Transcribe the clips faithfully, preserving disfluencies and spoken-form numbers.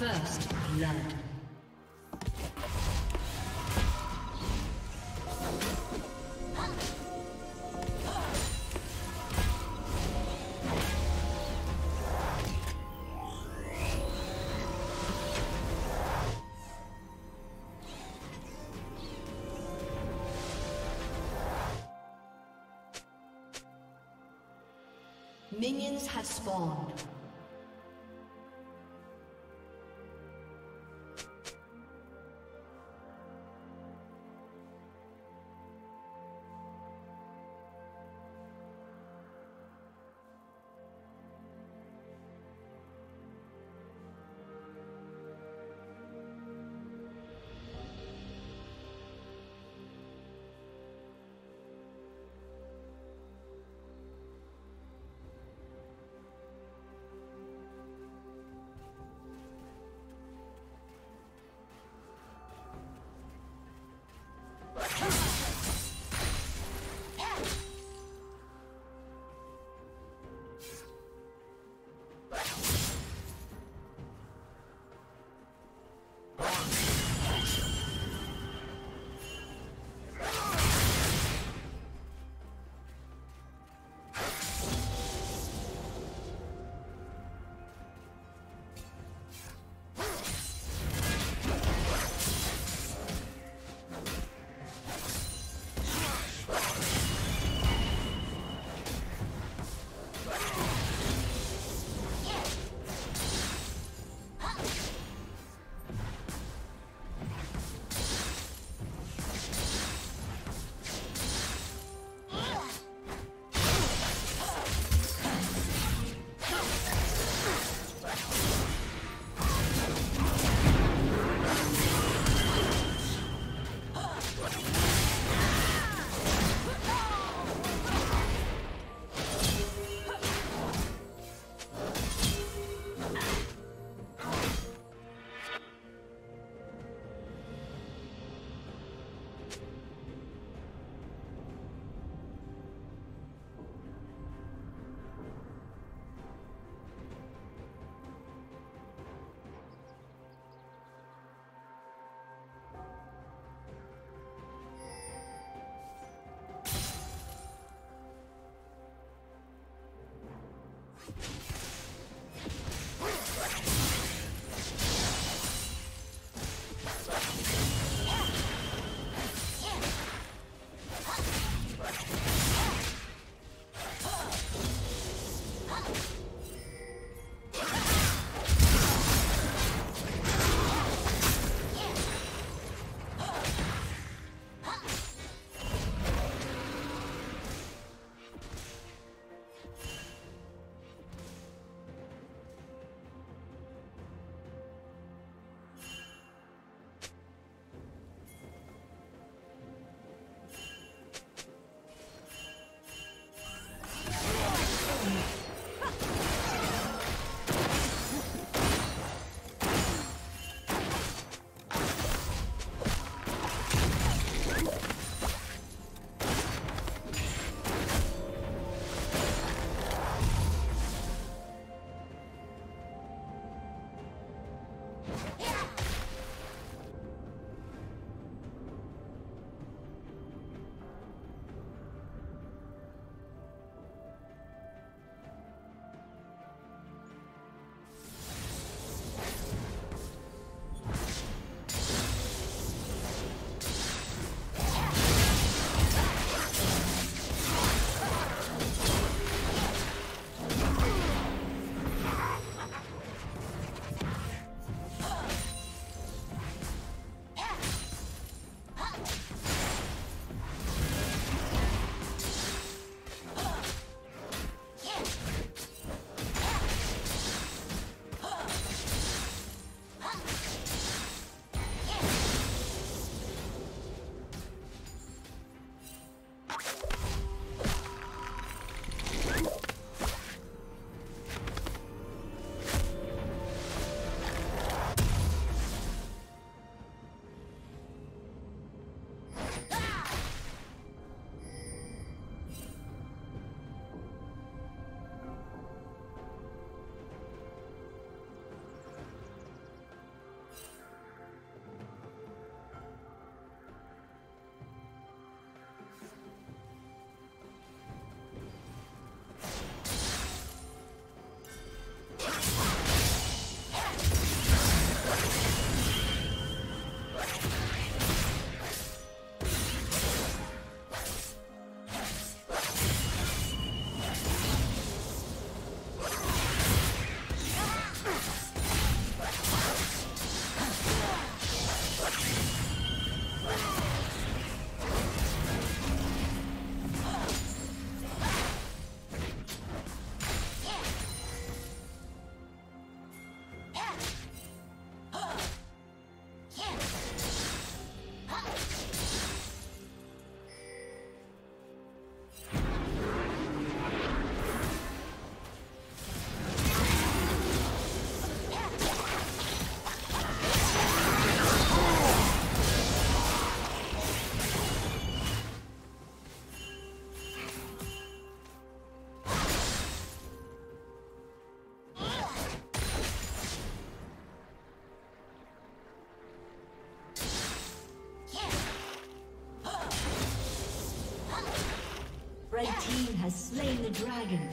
First blood. Minions have spawned. Red team has slain the dragon.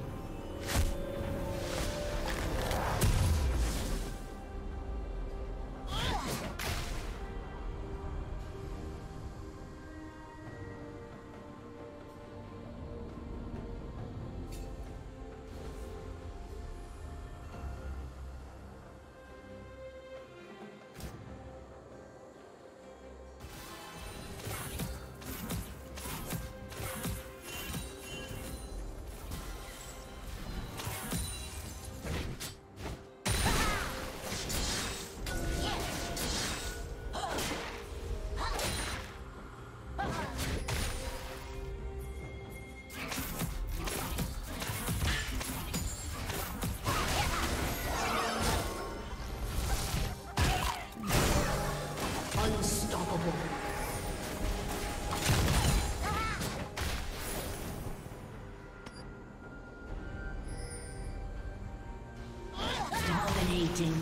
Dominating.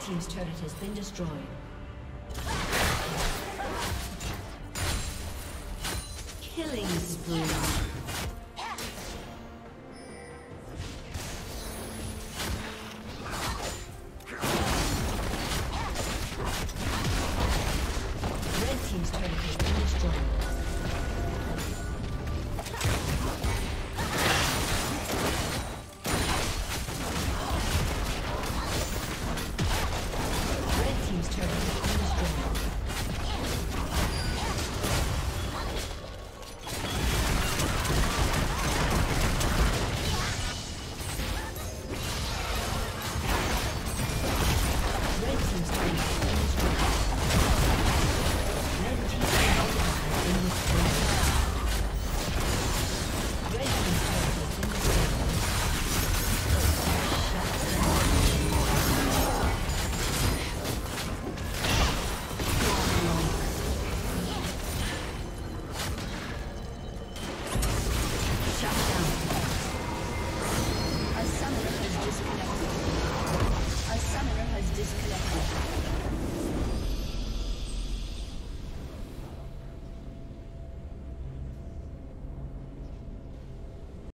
Red Team's turret has been destroyed. Killing spree.